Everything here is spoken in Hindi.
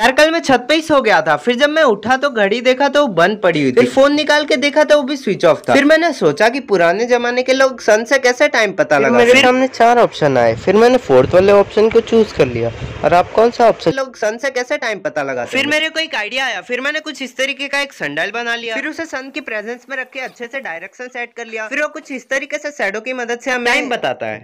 यार कल मैं छत पे ही सो गया था। फिर जब मैं उठा तो घड़ी देखा तो वो बंद पड़ी हुई थी। फिर फोन निकाल के देखा तो वो भी स्विच ऑफ था। फिर मैंने सोचा कि पुराने जमाने के लोग सन से कैसे टाइम पता लगा। मेरे सामने चार ऑप्शन आए, फिर मैंने फोर्थ वाले ऑप्शन को चूज कर लिया। और आप कौन सा ऑप्शन? लोग सन से कैसे टाइम पता लगा। फिर मेरे को एक आइडिया आया। फिर मैंने कुछ इस तरीके का एक सनडायल बना लिया। फिर उसे सन की प्रेजेंस में रख के अच्छे से डायरेक्शन सेट कर लिया। फिर वो कुछ इस तरीके से शैडो की मदद से हमें टाइम बताता है।